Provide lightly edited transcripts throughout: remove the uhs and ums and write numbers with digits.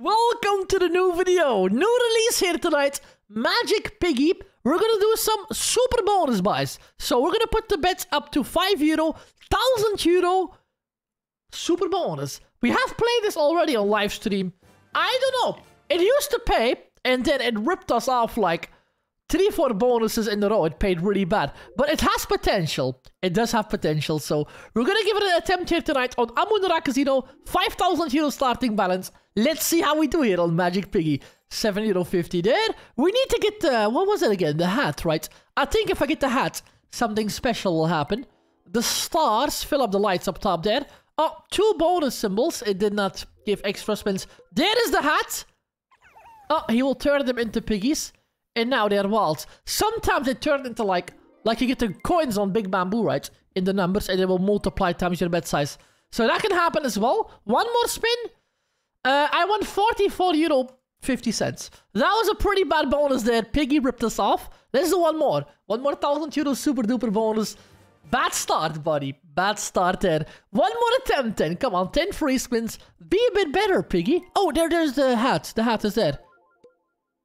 Welcome to the new video. New release here tonight, Magic Piggy. We're gonna do some super bonus buys. So we're gonna put the bets up to €5, 1,000 euro, super bonus. We have played this already on live stream. I don't know. It used to pay, and then it ripped us off like 3-4 bonuses in a row. It paid really bad, but it has potential. It does have potential, so we're gonna give it an attempt here tonight on Amunra Casino. 5,000 euro starting balance. Let's see how we do here on Magic Piggy. €7.50 there. We need to get the... what was it again? The hat, right? I think if I get the hat, something special will happen. The stars fill up the lights up top there. Oh, 2 bonus symbols. It did not give extra spins. There is the hat. Oh, he will turn them into piggies. And now they're wild. Sometimes they turn into like you get the coins on Big Bamboo, right? In the numbers, and they will multiply times your bet size. So that can happen as well. One more spin. I won €44.50. That was a pretty bad bonus there. Piggy ripped us off. Let's do one more. One more €1,000 super duper bonus. Bad start, buddy. Bad start there. One more attempt then. Come on, 10 free spins. Be a bit better, Piggy. Oh, there's the hat. The hat is there.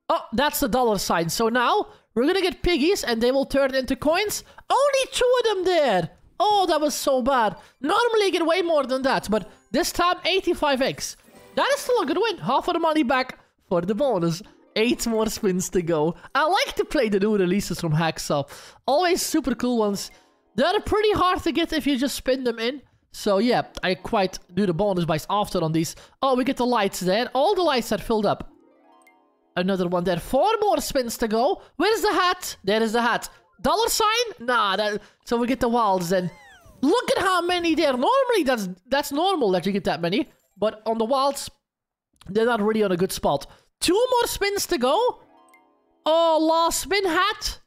Oh, that's the dollar sign. So now we're gonna get piggies and they will turn into coins. Only 2 of them there. Oh, that was so bad. Normally you get way more than that, but this time 85x. That is still a good win. Half of the money back for the bonus. 8 more spins to go. I like to play the new releases from Hacksaw. Always super cool ones. They're pretty hard to get if you just spin them in. So yeah, I quite do the bonus buys often on these. Oh, we get the lights there. All the lights are filled up. Another one there. 4 more spins to go. Where's the hat? There is the hat. Dollar sign? Nah, so we get the wilds then. Look at how many there. Normally, that's normal that you get that many. But on the wilds, they're not really on a good spot. 2 more spins to go. Oh, last spin hat.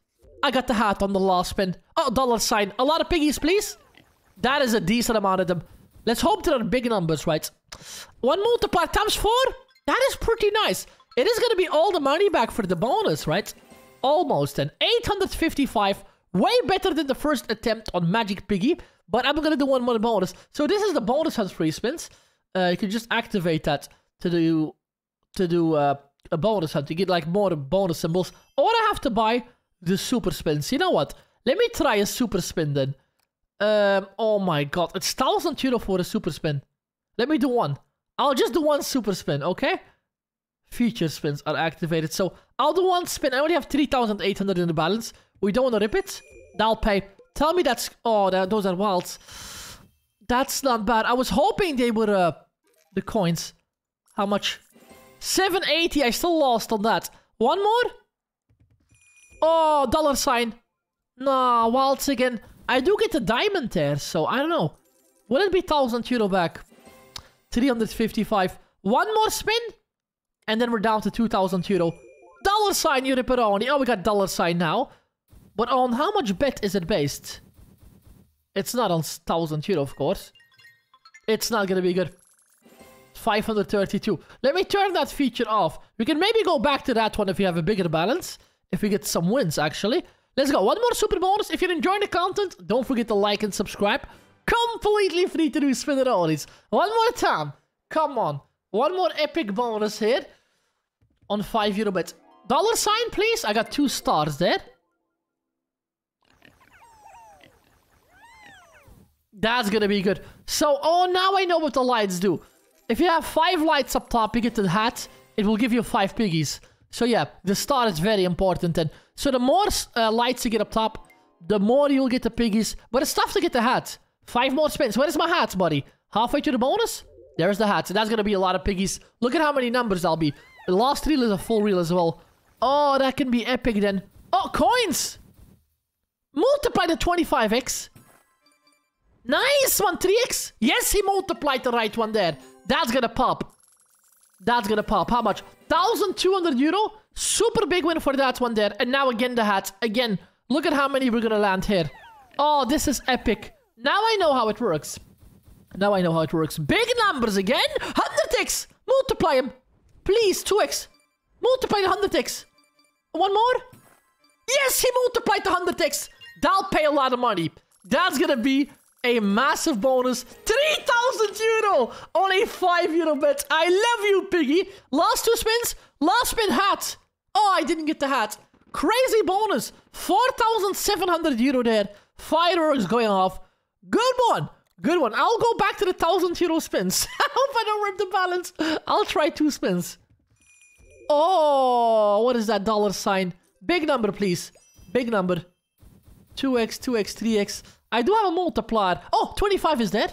I got the hat on the last spin. Oh, dollar sign. A lot of piggies, please. That is a decent amount of them. Let's hope they're on big numbers, right? 1 multiplier times 4. That is pretty nice. It is going to be all the money back for the bonus, right? Almost. And 855. Way better than the first attempt on Magic Piggy. But I'm going to do one more bonus. So this is the bonus on 3 spins. You can just activate that to do a bonus hunt. You get like more bonus symbols. Or I have to buy the super spins. You know what? Let me try a super spin then. Oh my god. It's 1,000 euro for a super spin. Let me do one. I'll just do one super spin, okay? Feature spins are activated. So I'll do one spin. I only have 3,800 in the balance. We don't want to rip it. That'll pay. Tell me that's... oh, those are wilds. That's not bad. I was hoping they were the coins. How much? 780. I still lost on that. One more. Oh, dollar sign. Nah, wilds again. I do get a diamond there, so I don't know. Will it be 1,000 euro back? 355. One more spin. And then we're down to 2,000 euro. Dollar sign, you ripperoni. Oh, we got dollar sign now. But on how much bet is it based? It's not on 1,000 euro, of course. It's not going to be good. 532. Let me turn that feature off. We can maybe go back to that one if we have a bigger balance. If we get some wins, actually. Let's go. One more super bonus. If you're enjoying the content, don't forget to like and subscribe. Completely free to do spinneronis. One more time. Come on. One more epic bonus here. On €5 bets. Dollar sign, please. I got 2 stars there. That's gonna be good. So, oh, now I know what the lights do. If you have 5 lights up top, you get the hat. It will give you 5 piggies. So yeah, the star is very important then. So the more lights you get up top, the more you'll get the piggies. But it's tough to get the hat. 5 more spins. Where is my hat, buddy? Halfway to the bonus? There's the hat. So that's gonna be a lot of piggies. Look at how many numbers that'll be. The last reel is a full reel as well. Oh, that can be epic then. Oh, coins! Multiply the 25x. Nice one, 3x. Yes, he multiplied the right one there. That's gonna pop. That's gonna pop. How much? 1,200 euro. Super big win for that one there. And now again the hat. Again, look at how many we're gonna land here. Oh, this is epic. Now I know how it works. Now I know how it works. Big numbers again. 100x. Multiply them. Please, 2x. Multiply the 100x. One more. Yes, he multiplied the 100x. That'll pay a lot of money. That's gonna be... a massive bonus, 3,000 euro on a 5 euro bet. I love you, Piggy. Last two spins, last spin hat. Oh, I didn't get the hat. Crazy bonus, 4,700 euro there. Fireworks going off. Good one. Good one. I'll go back to the 1,000 euro spins. I hope I don't rip the balance. I'll try two spins. Oh, what is that dollar sign? Big number, please. Big number. 2x, 2x, 3x. I do have a multiplier. Oh, 25 is dead.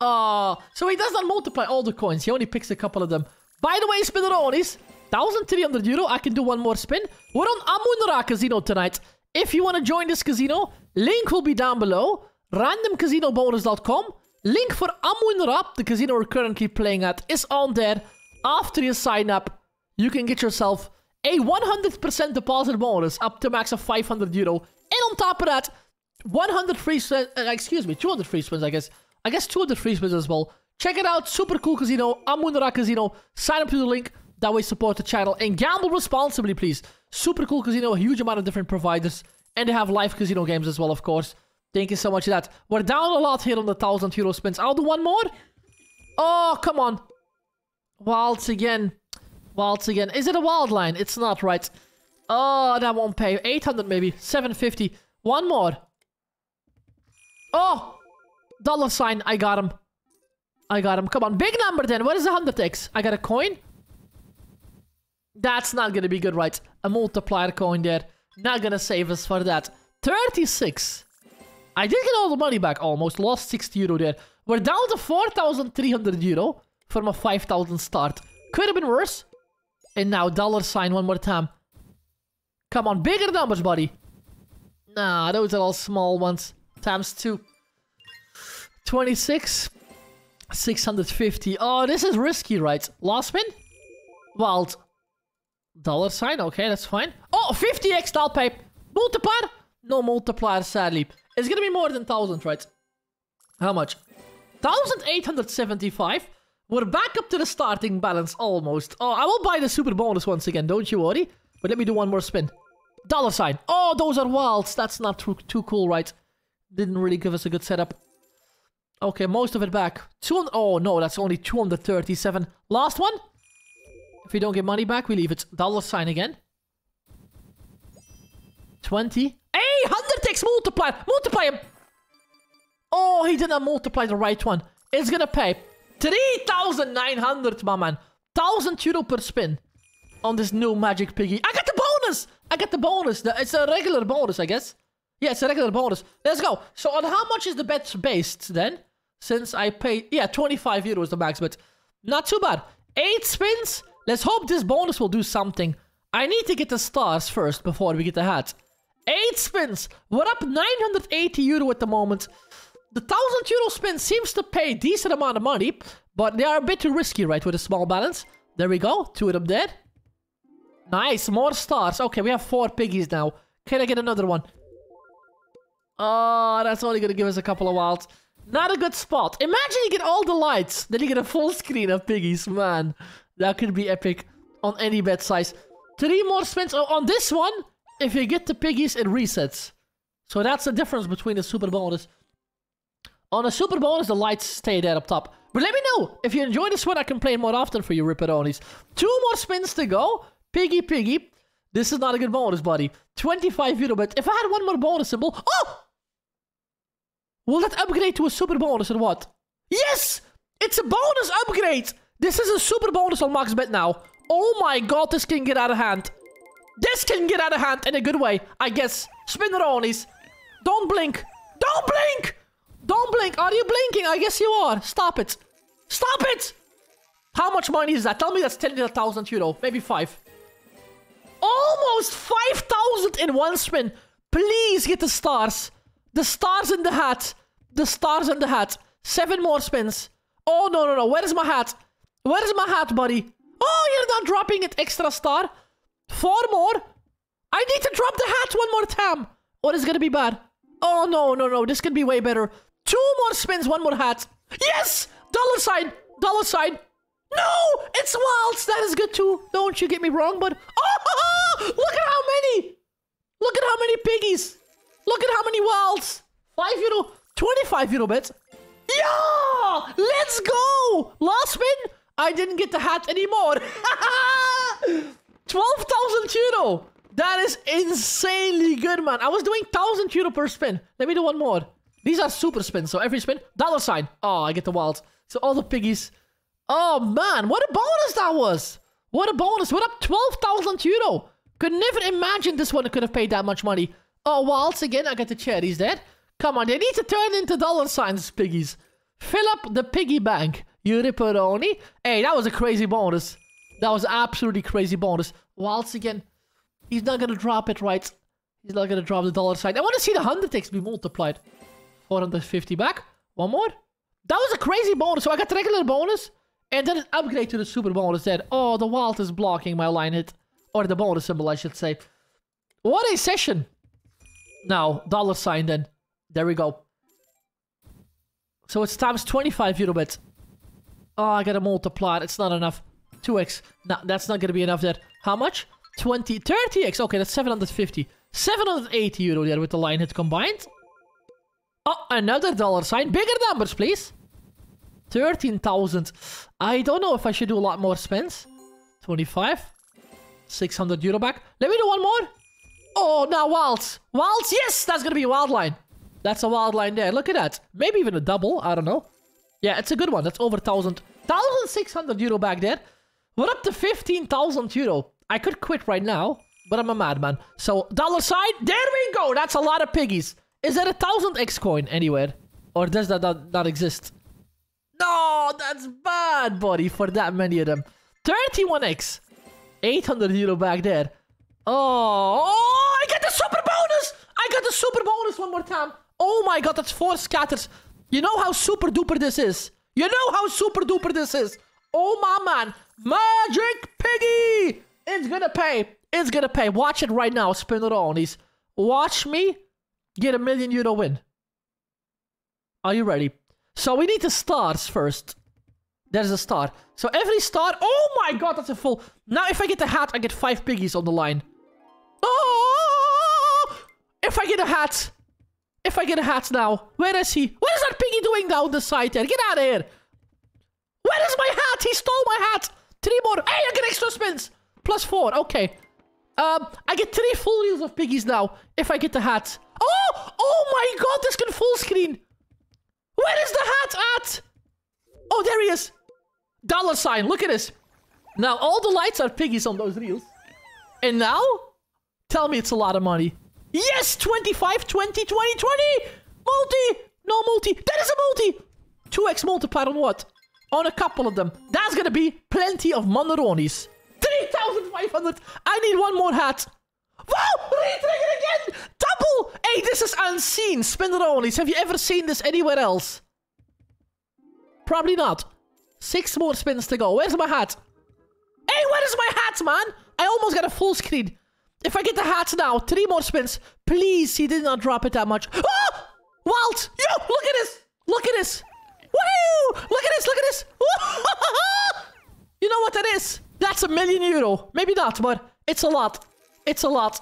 So he does not multiply all the coins. He only picks a couple of them. By the way, spinneronis, 1,300 euro. I can do one more spin. We're on Amunra Casino tonight. If you want to join this casino, link will be down below. Randomcasinobonus.com. Link for Amunra, the casino we're currently playing at, is on there. After you sign up, you can get yourself a 100% deposit bonus up to max of 500 euro. And on top of that, 100 free spins, 200 free spins, I guess. 200 free spins as well. Check it out. Super cool casino. Amunra Casino. Sign up to the link. That way support the channel. And gamble responsibly, please. Super cool casino. A huge amount of different providers. And they have live casino games as well, of course. Thank you so much for that. We're down a lot here on the 1,000 euro spins. I'll do one more. Oh, come on. Wilds again. Wilds again. Is it a wild line? It's not, right? Oh, that won't pay. 800 maybe. 750. One more. Oh! Dollar sign. I got him. I got him. Come on. Big number then. Where is the 100x? I got a coin. That's not gonna be good, right? A multiplier coin there. Not gonna save us for that. 36. I did get all the money back almost. Lost 60 euro there. We're down to 4,300 euro. From a 5,000 start. Could have been worse. And now dollar sign one more time. Come on, bigger numbers, buddy. Nah, those are all small ones. Times two. 26. 650. Oh, this is risky, right? Last spin? Wild. Dollar sign. Okay, that's fine. Oh, 50x dial pipe. Multiplier? No multiplier, sadly. It's gonna be more than 1,000, right? How much? 1,875. We're back up to the starting balance, almost. Oh, I will buy the super bonus once again, don't you worry. But let me do one more spin. Dollar sign. Oh, those are wilds. That's not too cool, right? Didn't really give us a good setup. Okay, most of it back. 200. Oh, no, that's only 237. Last one. If we don't get money back, we leave it. Dollar sign again. 20. Hey, 100x multiplier. Multiply him. Oh, he did not multiply the right one. It's gonna pay. 3,900, my man. 1,000 euro per spin on this new Magic Piggy. I got the bonus! I got the bonus. It's a regular bonus, I guess. Yeah, it's a regular bonus. Let's go. So on how much is the bet based then? Since I paid... Yeah, 25 euros the max, but not too bad. 8 spins. Let's hope this bonus will do something. I need to get the stars first before we get the hat. 8 spins. We're up 980 euro at the moment. The 1,000 euro spin seems to pay a decent amount of money, but they are a bit too risky, right, with a small balance. There we go. Two of them dead. Nice. More stars. Okay, we have 4 piggies now. Can I get another one? Oh, that's only going to give us a couple of wilds. Not a good spot. Imagine you get all the lights, then you get a full screen of piggies. Man, that could be epic on any bet size. 3 more spins. Oh, on this one, if you get the piggies, it resets. So that's the difference between the super bonus. On a super bonus, the lights stay there up top. But let me know if you enjoy this one. I can play it more often for you, Ripperonis. 2 more spins to go. Piggy, piggy. This is not a good bonus, buddy. 25 euro, but if I had one more bonus symbol... Oh! Will that upgrade to a super bonus or what? Yes! It's a bonus upgrade! This is a super bonus on max bet now. Oh my god, this can get out of hand. This can get out of hand in a good way, I guess. Spinneronis. Don't blink. Don't blink! Don't blink. Are you blinking? I guess you are. Stop it. Stop it! How much money is that? Tell me that's 10,000 euro. Maybe 5. Almost 5,000 in one spin. Please get the stars. The stars in the hat. The stars in the hat. 7 more spins. Oh, no, no, no. Where is my hat? Where is my hat, buddy? Oh, you're not dropping it. Extra star. 4 more. I need to drop the hat one more time. Or it's gonna be bad. Oh, no, no, no. This could be way better. 2 more spins, 1 more hat. Yes! Dollar sign! Dollar sign! No! It's wilds! That is good too. Don't you get me wrong, but... Oh! Look at how many! Look at how many piggies! Look at how many wilds! 5 euro, 25 euro bets. Yeah! Let's go! Last spin, I didn't get the hat anymore. 12,000 euro. That is insanely good, man. I was doing 1,000 euro per spin. Let me do one more. These are super spins, so every spin, dollar sign. Oh, I get the wilds. So all the piggies. Oh, man, what a bonus that was. What a bonus. We're up 12,000 euro. Could never imagine this one could have paid that much money. Oh, wilds again. I get the cherries there. Come on, they need to turn into dollar signs, piggies. Fill up the piggy bank, you ripperoni. Hey, that was a crazy bonus. That was absolutely crazy bonus. Wilds again. He's not going to drop it, right? He's not going to drop the dollar sign. I want to see the 100x be multiplied. 450 back. One more. That was a crazy bonus. So I got the regular bonus and then an upgrade to the super bonus there. Oh, the wild is blocking my line hit. Or the bonus symbol, I should say. What a session. Now, dollar sign then. There we go. So it's times 25 euro bits. Oh, I got to multiply it. It's not enough. 2x. No, that's not going to be enough there. How much? 20, 30x. Okay, that's 750. 780 euro there with the line hit combined. Oh, another dollar sign. Bigger numbers, please. 13,000. I don't know if I should do a lot more spins. 25. 600 euro back. Let me do one more. Oh, now wilds. Wilds, yes! That's going to be a wild line. That's a wild line there. Look at that. Maybe even a double. I don't know. Yeah, it's a good one. That's over 1,000. 1,600 euro back there. We're up to 15,000 euro. I could quit right now, but I'm a madman. So, dollar sign. There we go. That's a lot of piggies. Is there a 1,000x coin anywhere? Or does that not exist? No, that's bad, buddy, for that many of them. 31x. 800 euro back there. Oh, I got the super bonus! I got the super bonus one more time. Oh my god, that's 4 scatters. You know how super duper this is. You know how super duper this is. Oh my man. Magic Piggy! It's gonna pay. It's gonna pay. Watch it right now, spinneronis. Watch me. Get a €1 million win. Are you ready? So we need the stars first. There's a star. So every star... Oh my god, that's a full... Now if I get the hat, I get 5 piggies on the line. Oh! If I get a hat. If I get a hat now. Where is he? What is that piggy doing down the side there? Get out of here. Where is my hat? He stole my hat. 3 more. Hey, I get extra spins. Plus 4. Okay. I get 3 full reels of piggies now. If I get the hat. Oh! Oh my god, this can full screen. Where is the hat at? Oh, there he is. Dollar sign. Look at this. Now, all the lights are piggies on those reels. And now? Tell me it's a lot of money. Yes! 25, 20, 20, 20! Multi! No multi. That is a multi! 2x multiplied on what? On a couple of them. That's gonna be plenty of moneronis. 3,500! I need one more hat. Wow! Retrigger again! Double! Hey, this is unseen. Spinneronis. Have you ever seen this anywhere else? Probably not. 6 more spins to go. Where's my hat? Hey, where is my hat, man? I almost got a full screen. If I get the hat now, 3 more spins. Please, he did not drop it that much. Oh! Walt! Yo! Look at this! Look at this! Woo! Look at this! Look at this! You know what that is? That's €1 million. Maybe not, but it's a lot. It's a lot.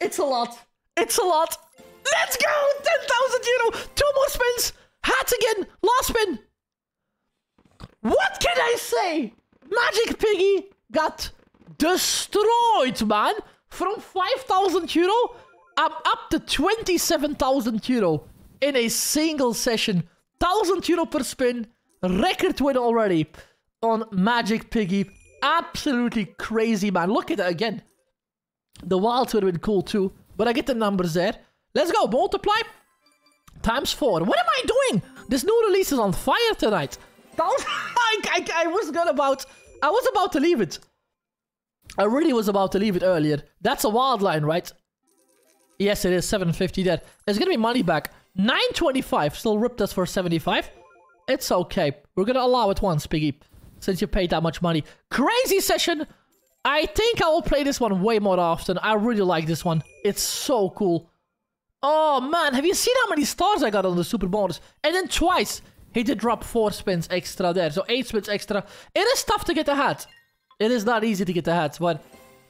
It's a lot. It's a lot. Let's go! 10,000 euro! 2 more spins! Hats again! Last spin! What can I say? Magic Piggy got destroyed, man! From 5,000 euro, I'm up to 27,000 euro in a single session. 1,000 euro per spin. Record win already on Magic Piggy. Absolutely crazy, man. Look at it again. The wilds would have been cool too, but I get the numbers there. Let's go, multiply. Times 4. What am I doing? This new release is on fire tonight. I was about to leave it. I really was about to leave it earlier. That's a wild line, right? Yes, it is. 750 there. It's gonna be money back. 925. Still ripped us for 75. It's okay. We're gonna allow it once, Piggy. Since you paid that much money. Crazy session. I think I will play this one way more often. I really like this one. It's so cool. Oh, man. Have you seen how many stars I got on the super bonus? And then twice, he did drop 4 spins extra there. So 8 spins extra. It is tough to get the hat. It is not easy to get the hat. But,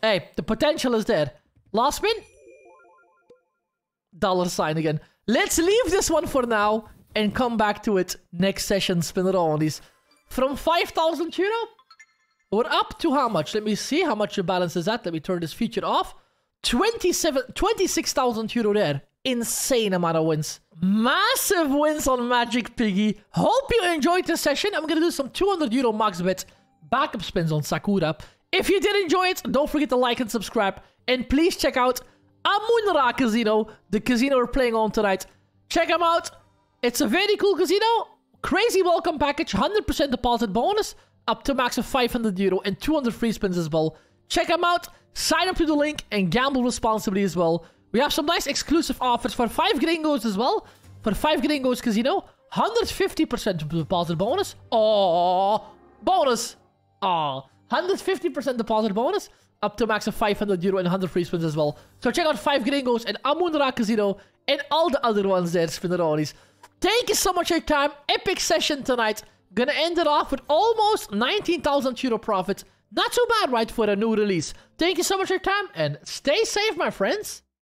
hey, the potential is there. Last spin. Dollar sign again. Let's leave this one for now and come back to it next session. Spin it all on these. From 5,000 euro, we're up to how much? Let me see how much your balance is at. Let me turn this feature off. 26,000 euro there. Insane amount of wins. Massive wins on Magic Piggy. Hope you enjoyed this session. I'm going to do some 200 euro max bet backup spins on Sakura. If you did enjoy it, don't forget to like and subscribe. And please check out Amunra Casino, the casino we're playing on tonight. Check them out. It's a very cool casino. Crazy welcome package, 100% deposit bonus, up to max of 500 euro and 200 free spins as well. Check them out. Sign up to the link and gamble responsibly as well. We have some nice exclusive offers for 5 Gringos as well. For 5 Gringos Casino, 150% deposit bonus. Oh, bonus. Oh, 150% deposit bonus, up to max of 500 euro and 100 free spins as well. So check out 5 Gringos and Amunra Casino and all the other ones there, Spinneronis. Thank you so much for your time. Epic session tonight. Gonna end it off with almost 19,000 euro profit. Not too bad, right, for a new release. Thank you so much for your time and stay safe, my friends.